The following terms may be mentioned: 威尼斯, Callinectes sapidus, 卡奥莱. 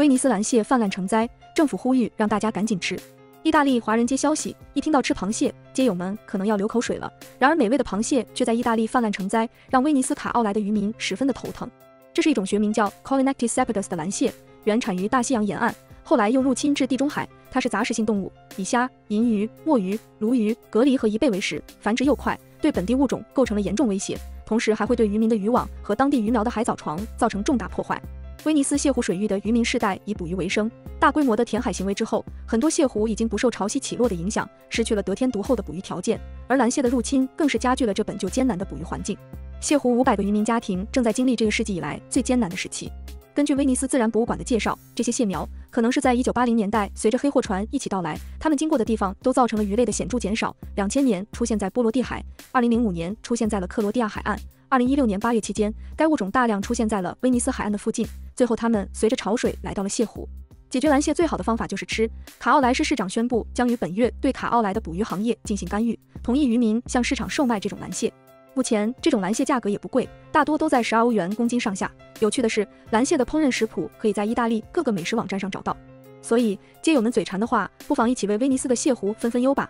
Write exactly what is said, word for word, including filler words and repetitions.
威尼斯蓝蟹泛滥成灾，政府呼吁让大家赶紧吃。意大利华人街消息，一听到吃螃蟹，街友们可能要流口水了。然而，美味的螃蟹却在意大利泛滥成灾，让威尼斯卡奥莱的渔民十分的头疼。这是一种学名叫 Callinectes sapidus 的蓝蟹，原产于大西洋沿岸，后来又入侵至地中海。它是杂食性动物，以虾、银鱼、墨鱼、鲈鱼、蛤蜊和贻贝为食，繁殖又快，对本地物种构成了严重威胁，同时还会对渔民的渔网和当地鱼苗的海藻床造成重大破坏。 威尼斯泻湖水域的渔民世代以捕鱼为生，大规模的填海行为之后，很多泻湖已经不受潮汐起落的影响，失去了得天独厚的捕鱼条件，而蓝蟹的入侵更是加剧了这本就艰难的捕鱼环境。泻湖五百个渔民家庭正在经历这个世纪以来最艰难的时期。根据威尼斯自然博物馆的介绍，这些蟹苗可能是在一九八零年代随着黑货船一起到来，它们经过的地方都造成了鱼类的显著减少。两千年出现在波罗的海， 二零零五年出现在了克罗地亚海岸。 二零一六年八月期间，该物种大量出现在了威尼斯海岸的附近。最后，它们随着潮水来到了泻湖。解决蓝蟹最好的方法就是吃。卡奥莱市市长宣布，将于本月对卡奥莱的捕鱼行业进行干预，同意渔民向市场售卖这种蓝蟹。目前，这种蓝蟹价格也不贵，大多都在十二欧元公斤上下。有趣的是，蓝蟹的烹饪食谱可以在意大利各个美食网站上找到。所以，街友们嘴馋的话，不妨一起为威尼斯的泻湖分分忧吧。